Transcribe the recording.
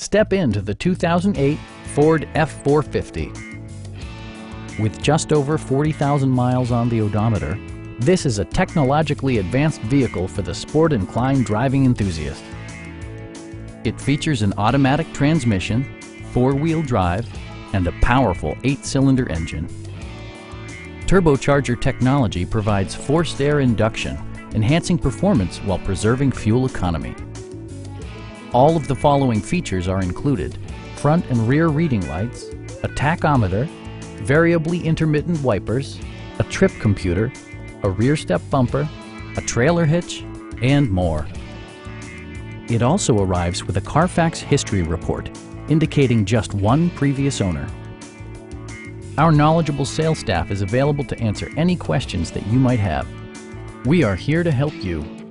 Step into the 2008 Ford F-450. With just over 40,000 miles on the odometer, this is a technologically advanced vehicle for the sport-inclined driving enthusiast. It features an automatic transmission, four-wheel drive, and a powerful 8-cylinder engine. Turbocharger technology provides forced air induction, enhancing performance while preserving fuel economy. All of the following features are included: front and rear reading lights, a tachometer, variably intermittent wipers, a trip computer, a rear step bumper, a trailer hitch, and more. It also arrives with a Carfax history report, indicating just one previous owner. Our knowledgeable sales staff is available to answer any questions that you might have. We are here to help you.